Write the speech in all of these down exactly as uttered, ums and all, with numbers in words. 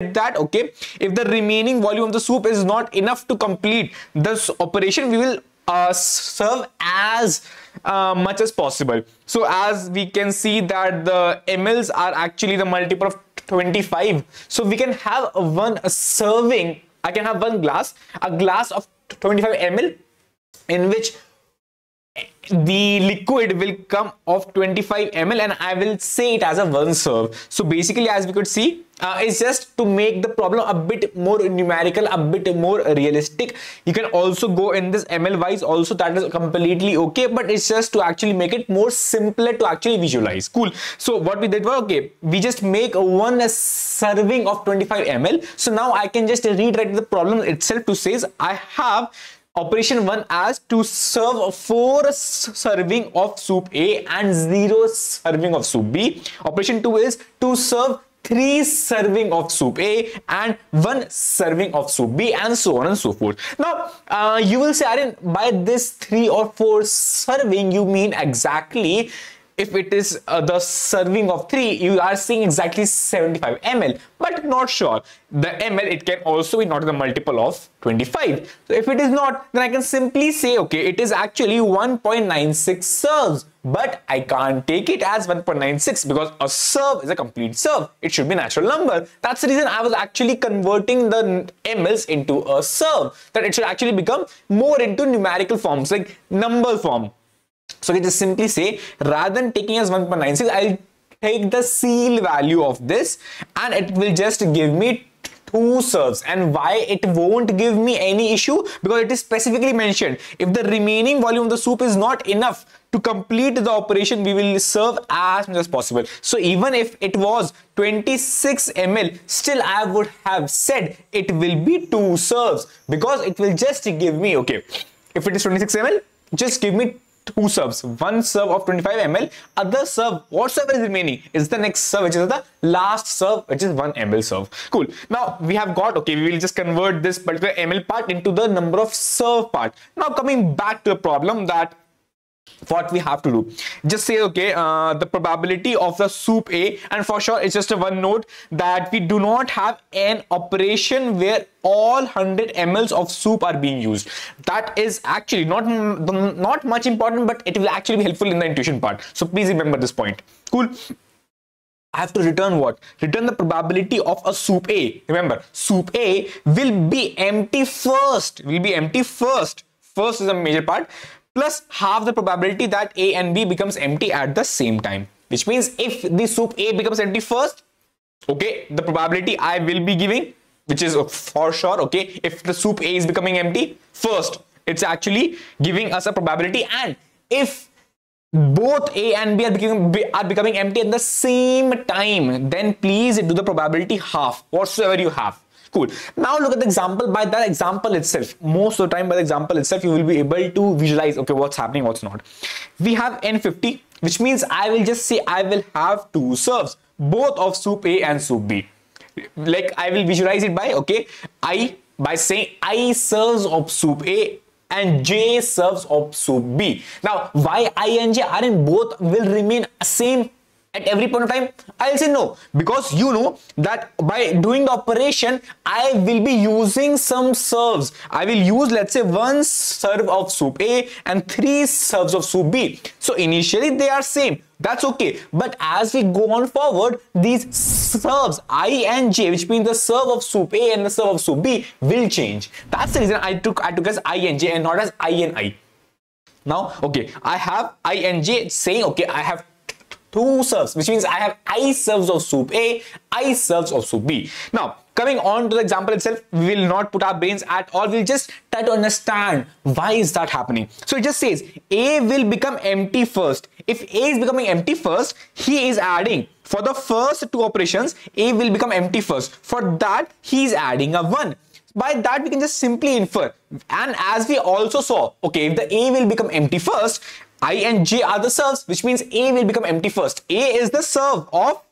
that, okay, if the remaining volume of the soup is not enough to complete this operation, we will uh, serve as uh, much as possible. So as we can see that the mls are actually the multiple of twenty-five, so we can have a one a serving, I can have one glass, a glass of twenty-five milliliters, in which the liquid will come of twenty-five milliliters, and I will say it as a one serve. So basically, as we could see, uh, it's just to make the problem a bit more numerical, a bit more realistic. You can also go in this ml wise also, that is completely okay, but it's just to actually make it more simpler to actually visualize. Cool. So what we did was, okay, we just make one serving of twenty-five milliliters. So now I can just rewrite the problem itself to says I have operation one as to serve four serving of soup A and zero serving of soup B. Operation two is to serve three serving of soup A and one serving of soup B, and so on and so forth. Now, uh, you will say, Aryan, by this three or four serving, you mean exactly, if it is uh, the serving of three, you are seeing exactly seventy-five milliliters, but not sure. The ml, it can also be not the multiple of twenty-five. So if it is not, then I can simply say, okay, it is actually one point nine six serves, but I can't take it as one point nine six because a serve is a complete serve. It should be a natural number. That's the reason I was actually converting the mls into a serve, that it should actually become more into numerical forms, like number form. So we just simply say, rather than taking as one point nine six, I'll take the seal value of this, and it will just give me two serves. And why it won't give me any issue? Because it is specifically mentioned, if the remaining volume of the soup is not enough to complete the operation, we will serve as much as possible. So even if it was twenty-six milliliters, still I would have said it will be two serves, because it will just give me, okay, if it is twenty-six milliliters, just give me two serves, one serve of twenty-five milliliters, other serve, whatsoever is remaining, is the next serve, which is the last serve, which is one milliliter serve. Cool. Now we have got, okay, we will just convert this particular ml part into the number of serve part. Now coming back to the problem, that what we have to do, just say, okay, uh, the probability of the soup A, and for sure it's just a one note that we do not have an operation where all one hundred milliliters of soup are being used. That is actually not not much important, but it will actually be helpful in the intuition part, so please remember this point. Cool. I have to return what? Return the probability of a soup A. Remember, soup A will be empty first, will be empty first first is the major part, plus half the probability that A and B becomes empty at the same time, which means if the soup A becomes empty first, okay, the probability I will be giving, which is for sure, okay, if the soup A is becoming empty first, it's actually giving us a probability, and if both A and B are becoming, are becoming empty at the same time, then please do the probability half, whatsoever you have. Cool. Now look at the example. By that example itself, most of the time by the example itself, you will be able to visualize, okay, what's happening, what's not. We have N fifty, which means I will just say I will have two serves, both of soup A and soup B. Like I will visualize it by, okay, I, by saying I serves of soup A and J serves of soup B. Now, why I and J are in both will remain same at every point of time? I'll say no, because you know that by doing the operation, I will be using some serves. I will use, let's say, one serve of soup A and three serves of soup B. So initially they are same, that's okay, but as we go on forward, these serves I and J, which means the serve of soup A and the serve of soup B, will change. That's the reason I took I took as I and J and not as I and I. Now, okay, I have I and J saying, okay, I have two serves, which means I have I serves of soup A, I serves of soup B. Now, coming on to the example itself, we will not put our brains at all. We'll just try to understand why is that happening. So it just says A will become empty first. If A is becoming empty first, he is adding, for the first two operations, A will become empty first. For that, he is adding a one. By that, we can just simply infer. And as we also saw, okay, if the A will become empty first, I and J are the serves, which means A will become empty first. A is the serve of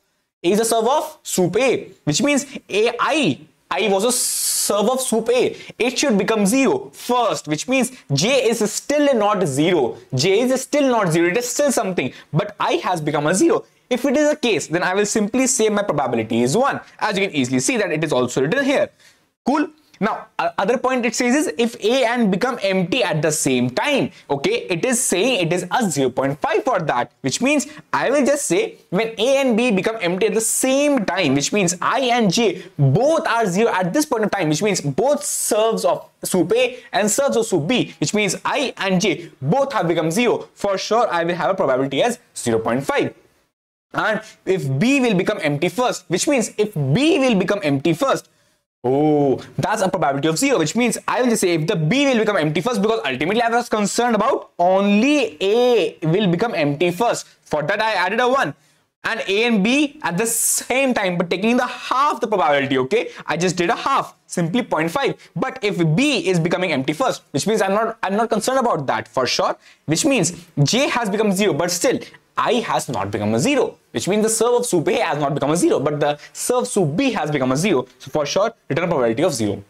A is the serve of soup A, which means A I I was a serve of soup A. It should become zero first, which means J is still not zero. J is still not zero. It is still something, but I has become a zero. If it is a case, then I will simply say my probability is one. As you can easily see that it is also written here. Cool. Now, other point it says is if A and become empty at the same time, okay, it is saying it is a zero point five for that, which means I will just say when A and B become empty at the same time, which means I and J both are zero at this point of time, which means both serves of soup A and serves of soup B, which means I and J both have become zero. For sure, I will have a probability as zero point five. And if B will become empty first, which means if B will become empty first, oh, that's a probability of zero, which means I will just say if the B will become empty first, because ultimately I was concerned about only A will become empty first. For that I added a one, and A and B at the same time, but taking the half the probability, okay, I just did a half, simply zero point five. But if B is becoming empty first, which means I'm not I'm not concerned about that for sure, which means J has become zero, but still I has not become a zero, which means the serve of soup A has not become a zero, but the serve soup B has become a zero. So for sure, return a probability of zero.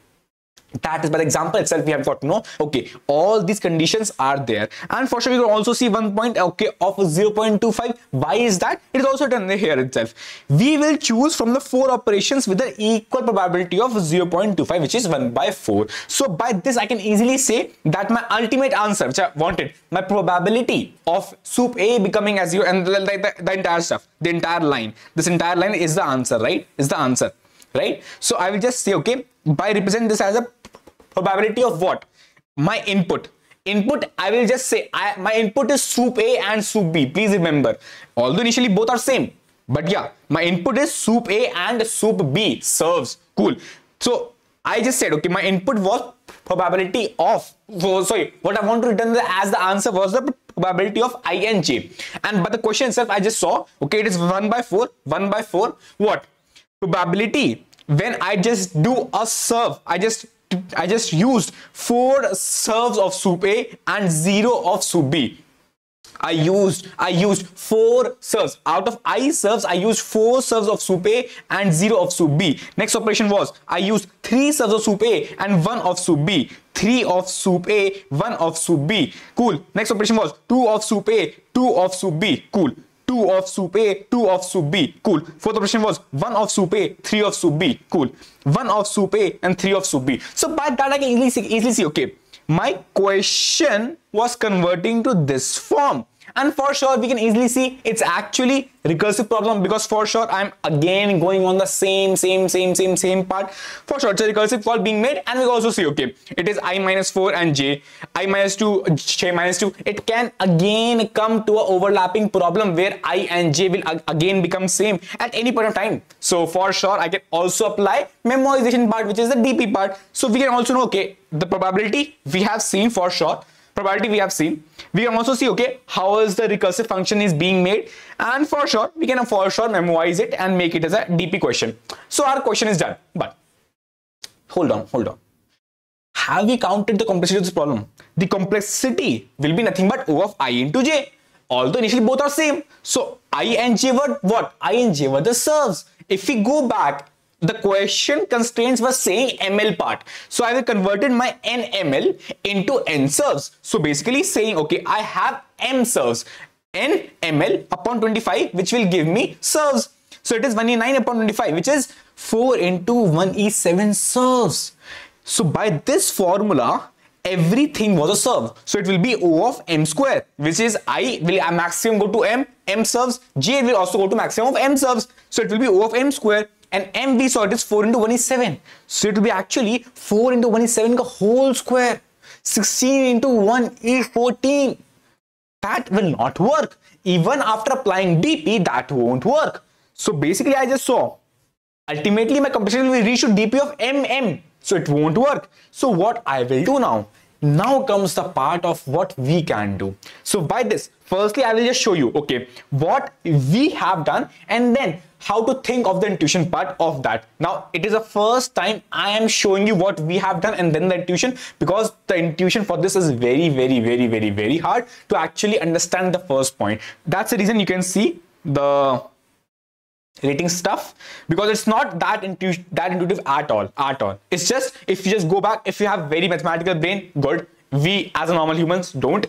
That is by the example itself we have got to know, okay, all these conditions are there. And for sure, we can also see one point, okay, of zero point two five. Why is that? It is also written here itself. We will choose from the four operations with an equal probability of zero point two five, which is one by four. So by this, I can easily say that my ultimate answer, which I wanted, my probability of soup A becoming as zero, and the, the, the, the entire stuff, the entire line, this entire line is the answer, right? Is the answer, right? So I will just say, okay, by represent this as a probability of what? My input. Input, I will just say, I, my input is soup A and soup B. Please remember, although initially both are same, but yeah, my input is soup A and soup B serves. Cool. So I just said, okay, my input was probability of, so, sorry, what I want to return as the answer was the probability of I and J. And but the question itself, I just saw, okay, it is one by four, one by four, what? Probability. When I just do a serve, I just I just used four serves of soup A and zero of soup B. I used I used four serves out of I serves. I used four serves of soup A and zero of soup B. Next operation was I used three serves of soup A and one of soup B. Three of soup A, one of soup B. Cool. Next operation was two of soup A, two of soup B. Cool. two of soup A, two of soup B. Cool. Fourth operation was one of soup A, three of soup B. Cool. one of soup A and three of soup B. So by that I can easily see, easily see, okay, my question was converting to this form. And for sure, we can easily see it's actually recursive problem, because for sure, I'm again going on the same, same, same, same, same part. For sure, it's a recursive call being made. And we can also see, okay, it is I minus four and J, I minus two, J minus two. It can again come to an overlapping problem where I and J will again become same at any point of time. So for sure, I can also apply memoization part, which is the D P part. So we can also know, okay, the probability we have seen for sure. Probability we have seen. We can also see, okay, how is the recursive function is being made, and for sure we can for sure memoize it and make it as a D P question. So our question is done. But hold on, hold on. Have we counted the complexity of this problem? The complexity will be nothing but O of I into J. Although initially both are same, so I and J were what? I and J were the serves. If we go back, the question constraints were saying M L part. So I will converted my N M L into N serves. So basically saying, okay, I have M serves, N M L upon twenty-five, which will give me serves. So it is one E nine upon twenty-five, which is four into one E seven serves. So by this formula, everything was a serve. So it will be O of M square, which is I will a maximum go to M, M serves. J will also go to maximum of M serves. So it will be O of M square. And M we saw it is four into one E seven. So it will be actually four into one E seven ka whole square. sixteen into one E fourteen. That will not work. Even after applying D P, that won't work. So basically I just saw, ultimately my compression will reach to D P of M M. So it won't work. So what I will do now? Now comes the part of what we can do. So by this, firstly, I will just show you, okay, what we have done, and then how to think of the intuition part of that. Now, it is the first time I am showing you what we have done and then the intuition, because the intuition for this is very, very, very, very, very hard to actually understand the first point. That's the reason you can see the rating stuff, because it's not that intuitive that intuitive at all at all. It's just, if you just go back, if you have very mathematical brain, good. We as a normal humans don't.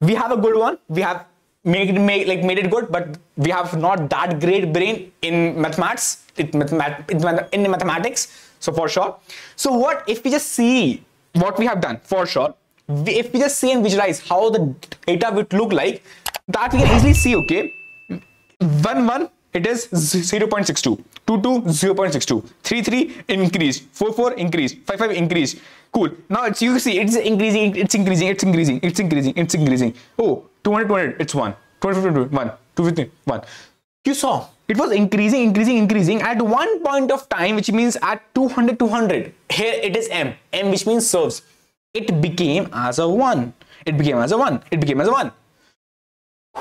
We have a good one. We have made, made, like made it good, but we have not that great brain in mathematics, it, mathemat, it, in mathematics, so for sure. So what if we just see what we have done, for sure, we, if we just see and visualize how the data would look like, that we can easily see, okay, one, one, it is zero point six two, two, two, zero point six two, three, three, increase, four, four, increase, five, five, increase. Cool. Now it's, you see it's increasing, it's increasing, it's increasing, it's increasing, it's increasing. Oh, two hundred, two hundred, it's one, two hundred fifty, one, two fifty, one. You saw it was increasing, increasing, increasing at one point of time, which means at two hundred, two hundred. Here it is M, M which means serves. It became as a one. It became as a one. It became as a one.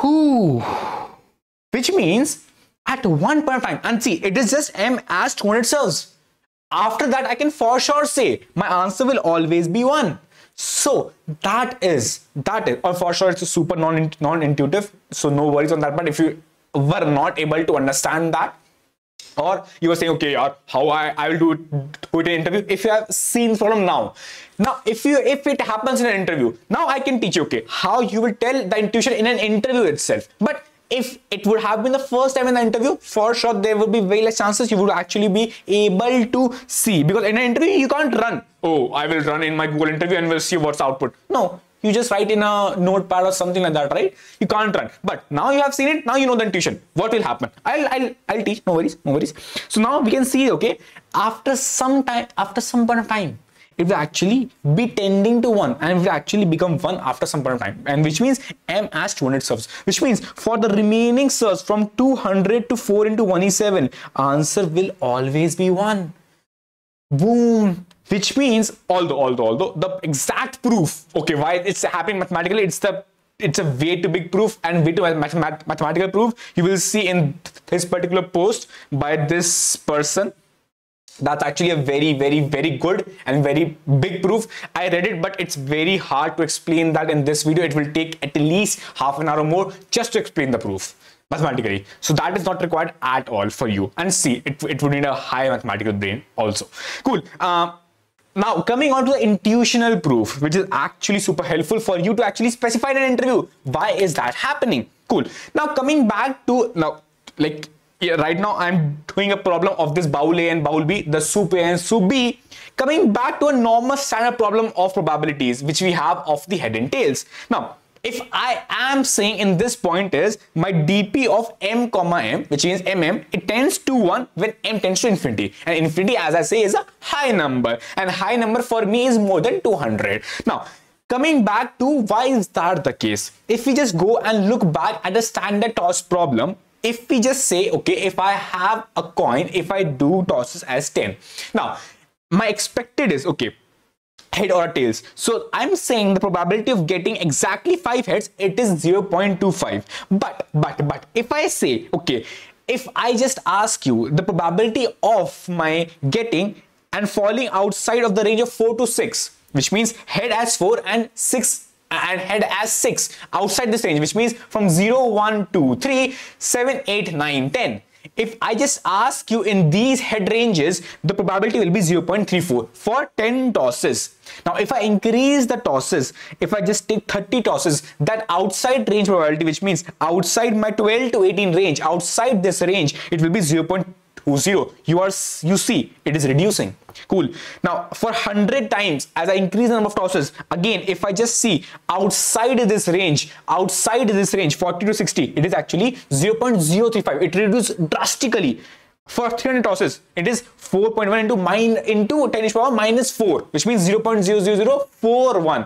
Whoo. Which means at one point of time, and see, it is just M as two hundred serves. After that, I can for sure say my answer will always be one. So that is, that is, or for sure it's a super non, non-intuitive. So no worries on that part if you were not able to understand that. Or you were saying, okay, yaar, how I, I will do it, do it in an interview. If you have seen from now, now if you if it happens in an interview, now I can teach you, okay, how you will tell the intuition in an interview itself. But if it would have been the first time in the interview, for sure there would be very less chances you would actually be able to see, because in an interview you can't run. Oh, I will run in my Google interview and we'll see what's output. No, you just write in a notepad or something like that, right? You can't run. But now you have seen it. Now you know the intuition. What will happen? I'll I'll I'll teach. No worries, no worries. So now we can see. Okay, after some time, after some point of time, it will actually be tending to one, and it will actually become one after some point of time, and which means M as two hundred serves, which means for the remaining serves from two hundred to four into one is seven, answer will always be one. Boom. Which means although although although the exact proof, okay, why it's happening mathematically, it's the it's a way too big proof and way too mathemat mathematical proof, you will see in this particular post by this person. That's actually a very, very, very good and very big proof. I read it, but it's very hard to explain that in this video. It will take at least half an hour or more just to explain the proof mathematically. So that is not required at all for you. And see, it, it would need a high mathematical brain also. Cool. Uh, now coming on to the intuitional proof, which is actually super helpful for you to actually specify in an interview. Why is that happening? Cool. Now coming back to now, like, yeah, right now I'm doing a problem of this bowl A and bowl B, the soup A and soup B. Coming back to a normal standard problem of probabilities, which we have of the head and tails. Now, if I am saying in this point is my D P of M comma M, which means M M, it tends to one when M tends to infinity. And infinity, as I say, is a high number. And high number for me is more than two hundred. Now, coming back to why is that the case? If we just go and look back at a standard toss problem, if we just say, okay, if I have a coin, if I do tosses as ten. Now, my expected is, okay, head or tails. So I'm saying the probability of getting exactly five heads, it is zero point two five. But, but, but, if I say, okay, if I just ask you the probability of my getting and falling outside of the range of four to six, which means head as four and six and head as six outside this range, which means from zero, one, two, three, seven, eight, nine, ten. If I just ask you in these head ranges, the probability will be zero point three four for ten tosses. Now, if I increase the tosses, if I just take thirty tosses, that outside range probability, which means outside my twelve to eighteen range, outside this range, it will be zero point two zero. You are, you see, it is reducing. Cool. Now, for one hundred times, as I increase the number of tosses, again, if I just see outside this range, outside this range, forty to sixty, it is actually zero point zero three five. It reduced drastically. For three hundred tosses, it is four point one into mine into ten to the power minus four, which means zero point zero zero zero four one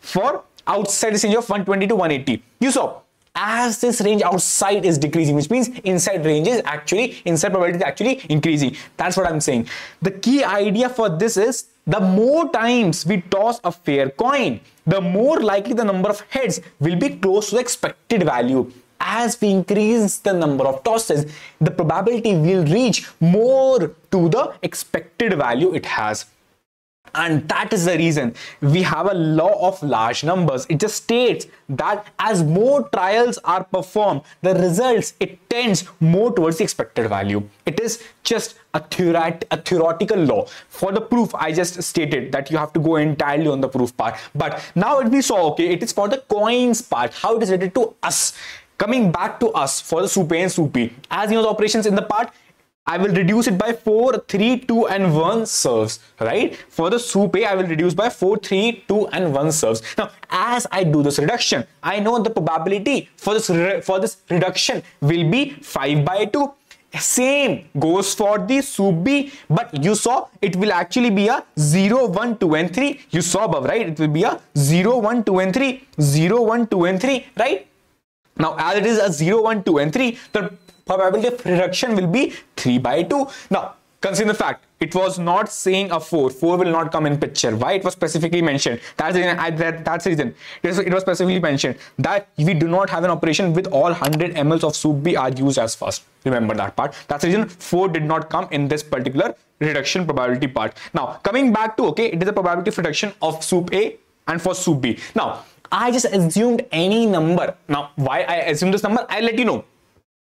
for outside this range of one twenty to one eighty. You saw, as this range outside is decreasing, which means inside range is actually, inside probability is actually increasing. That's what I'm saying. The key idea for this is the more times we toss a fair coin, the more likely the number of heads will be close to the expected value. As we increase the number of tosses, the probability will reach more to the expected value it has. And that is the reason we have a law of large numbers. It just states that as more trials are performed, the results, it tends more towards the expected value. It is just a, theoret a theoretical law. For the proof, I just stated that you have to go entirely on the proof part. But now we saw, okay, it is for the coins part, how it is related to us. Coming back to us for the Supain Supi, as you know the operations in the part, I will reduce it by four, three, two and one serves, right? For the Supe, I will reduce by four, three, two and one serves. Now, as I do this reduction, I know the probability for this, for this reduction will be five by two. Same goes for the soup B, but you saw it will actually be a zero, one, two and three. You saw above, right? It will be a zero, one, two and three, zero, one, two and three, right? Now, as it is a zero, one, two and three, the probability of reduction will be three by two. Now, consider the fact, it was not saying a four. four will not come in picture. Why? It was specifically mentioned. That's the reason. I, that, that's the reason. It was specifically mentioned that we do not have an operation with all one hundred milliliters of soup B are used as first. Remember that part. That's the reason four did not come in this particular reduction probability part. Now, coming back to, okay, it is the probability of reduction of soup A and for soup B. Now, I just assumed any number. Now, why I assumed this number, I'll let you know.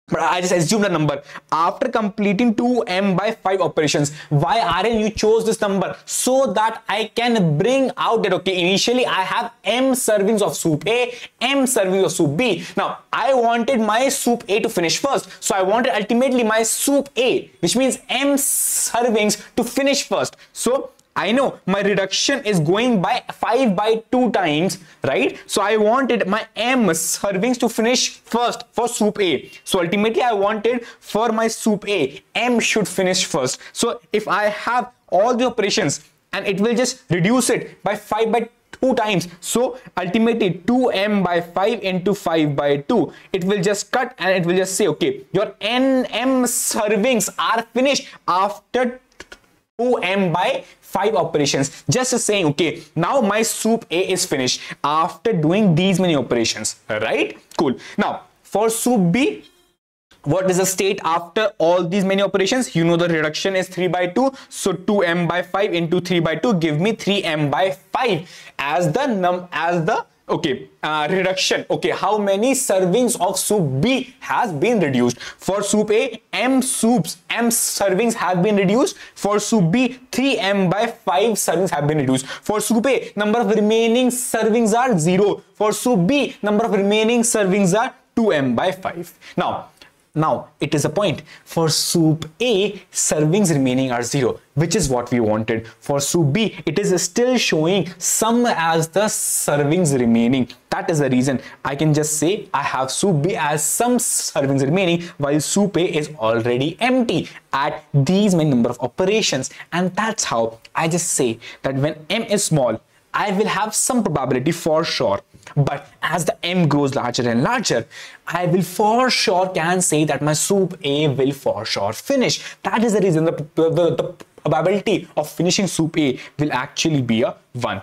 But I just assumed a number after completing two m by five operations. Why, Aryan, you chose this number? So that I can bring out that, okay, initially I have m servings of soup A, m servings of soup B. Now, I wanted my soup A to finish first. So I wanted ultimately my soup A, which means m servings, to finish first. So I know my reduction is going by five by two times, right? So I wanted my m servings to finish first for soup A. So ultimately I wanted for my soup A, m should finish first. So if I have all the operations and it will just reduce it by five by two times. So ultimately two m by five into five by two, it will just cut and it will just say, okay, your n m servings are finished after two m by five operations. Just saying, okay, now my soup A is finished after doing these many operations, right? Cool. Now, for soup B, what is the state after all these many operations? You know the reduction is three by two. So two m by five into three by two give me three m by five as the num as the okay uh, reduction. Okay, how many servings of soup B has been reduced? For soup A, m soups m servings have been reduced. For soup B, three m by five servings have been reduced. For soup A, number of remaining servings are zero. For soup B, number of remaining servings are two m by five. Now, Now, it is a point. For soup A, servings remaining are zero, which is what we wanted. For soup B, it is still showing some as the servings remaining. That is the reason I can just say I have soup B as some servings remaining, while soup A is already empty at these many number of operations. And that's how I just say that when m is small, I will have some probability for sure. But as the m grows larger and larger, I will for sure can say that my soup A will for sure finish. That is the reason the, the, the probability of finishing soup A will actually be a one.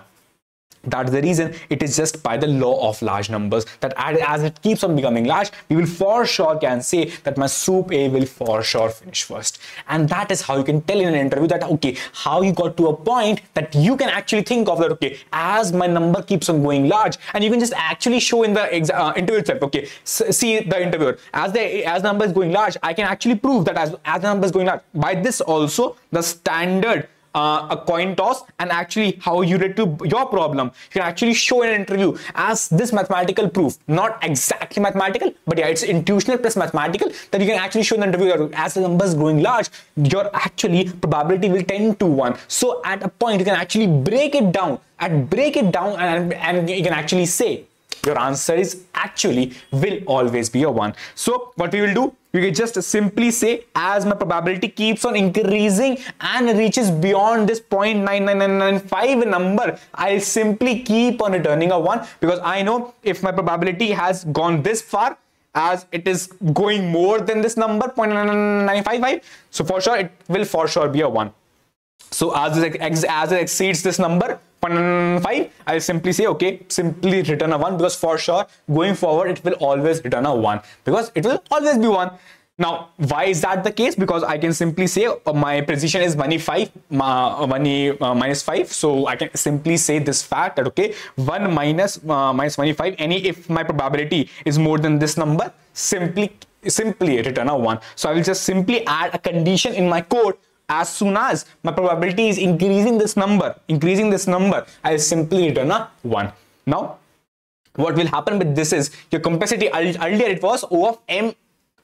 That is the reason it is just by the law of large numbers that as it keeps on becoming large, we will for sure can say that my soup A will for sure finish first. And that is how you can tell in an interview that, okay, how you got to a point that you can actually think of that, okay, as my number keeps on going large, and you can just actually show in the exa uh, interview itself, okay, see the interviewer, as the as the number is going large, I can actually prove that as, as the number is going large. By this also, the standard Uh, a coin toss and actually how you did to your problem, you can actually show in an interview as this mathematical proof, not exactly mathematical, but yeah, it's intuitional plus mathematical, that you can actually show in the interview that as the number is growing large, your actually probability will tend to one. So at a point you can actually break it down and break it down and, and you can actually say your answer is actually will always be a one. So what we will do, we can just simply say as my probability keeps on increasing and reaches beyond this zero point nine nine nine nine five number, I'll simply keep on returning a one, because I know if my probability has gone this far, as it is going more than this number zero point nine nine nine five five, so for sure it will for sure be a one. So as it, as it exceeds this number zero point nine nine nine five, I'll simply say, okay, simply return a one, because for sure going forward it will always return a one, because it will always be one. Now, why is that the case? Because I can simply say uh, my precision is one five, one minus five. So I can simply say this fact that, okay, one minus twenty-five, any if my probability is more than this number, simply, simply return a one. So I will just simply add a condition in my code. As soon as my probability is increasing this number, increasing this number, I'll simply return a one. Now, what will happen with this is your complexity earlier it was O of m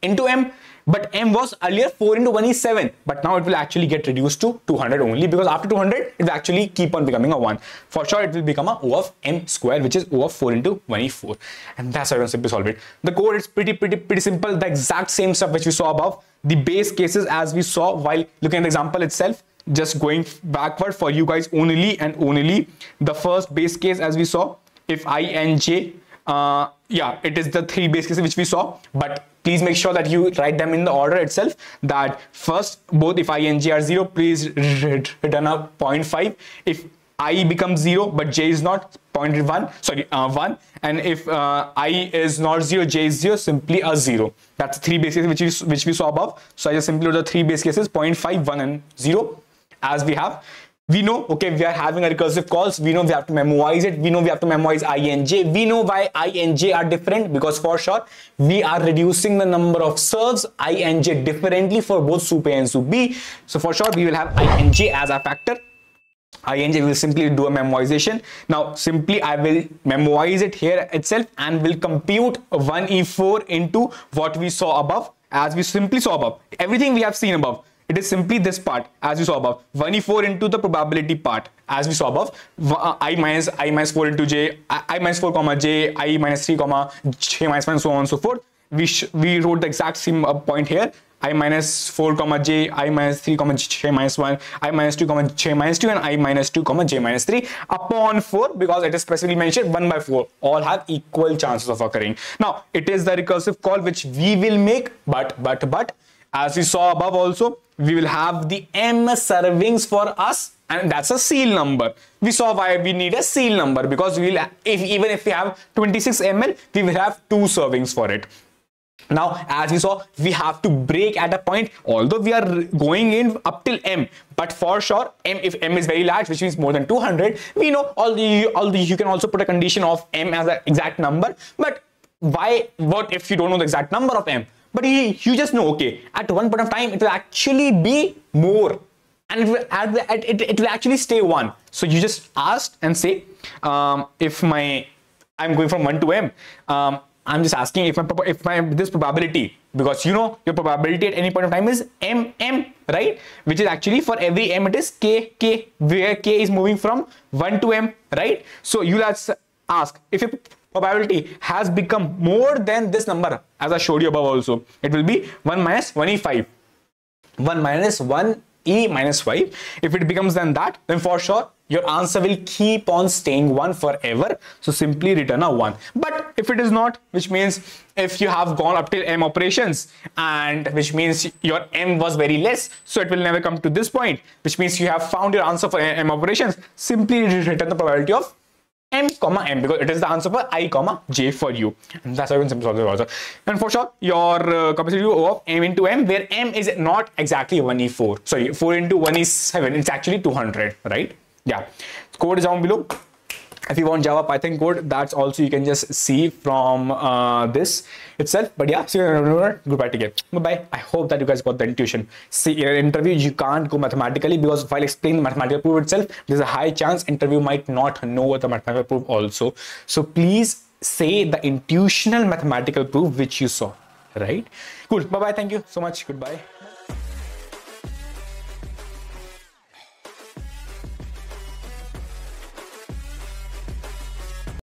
into m, but m was earlier four into one is seven, but now it will actually get reduced to two hundred only, because after two hundred it will actually keep on becoming a one. For sure it will become a O of m square, which is O of four into one is four, and that's how you can simply solve it. The code is pretty pretty pretty simple, the exact same stuff which we saw above, the base cases as we saw while looking at the example itself, just going backward for you guys only and only. The first base case as we saw, if I and j, uh, yeah, it is the three base cases which we saw, but please make sure that you write them in the order itself, that first both if I and j are zero, please return a zero point five. If I becomes zero but j is not, zero point one, sorry, uh, one, and if uh, I is not zero, j is zero, simply a zero. That's three base cases which is, which we saw above. So I just simply wrote the three base cases zero point five, one and zero as we have. We know, okay, we are having a recursive calls, we know we have to memorize it, we know we have to memorize I and j, we know why I and j are different, because for sure we are reducing the number of serves I and j differently for both soup A and soup B. So for sure we will have I and j as our factor. I and j will simply do a memorization. Now simply I will memorize it here itself and will compute one e four into what we saw above, as we simply saw above, everything we have seen above. It is simply this part as we saw above, one e four into the probability part as we saw above, I minus I minus four into j, I, I minus four comma j, I minus three comma j minus one, so on and so forth. We we wrote the exact same uh, point here, I minus four comma j, I minus three comma j minus one, I minus two comma j minus two, and I minus two comma j minus three upon four, because it is specifically mentioned one by four, all have equal chances of occurring. Now it is the recursive call which we will make, but but but as we saw above also, we will have the m servings for us, and that's a seal number. We saw why we need a seal number, because we'll, if even if we have twenty-six milliliters, we will have two servings for it. Now as we saw, we have to break at a point, although we are going in up till m, but for sure m, if m is very large, which means more than two hundred, we know, although although you can also put a condition of m as an exact number, but why, what if you don't know the exact number of m? But you, you just know, okay, at one point of time, it will actually be more, and it will, at the, at, it, it will actually stay one. So you just ask and say, um, if my, I'm going from one to m, um, I'm just asking if my, if my, this probability, because you know, your probability at any point of time is m, m, right? Which is actually for every m, it is k, k, where k is moving from one to m, right? So you'll ask, if you, probability has become more than this number, as I showed you above also, it will be one minus one e five, one minus one e minus five. If it becomes than that, then for sure your answer will keep on staying one forever, so simply return a one. But if it is not, which means if you have gone up till m operations, and which means your m was very less, so it will never come to this point, which means you have found your answer for m operations, simply return the probability of m comma m, because it is the answer for I comma j for you, and that's how you can simply solve it also. And for sure your uh, complexity of m into m, where m is not exactly one e four, sorry, four into one is seven, it's actually two hundred, right? Yeah, code is down below. If you want Java Python code, that's also you can just see from uh, this itself. But yeah, see you later. Goodbye together. Bye bye. I hope that you guys got the intuition. See, in an interview, you can't go mathematically, because while explaining the mathematical proof itself, there's a high chance interview might not know what the mathematical proof also. So please say the intuitional mathematical proof which you saw, right? Cool. Bye bye. Thank you so much. Goodbye.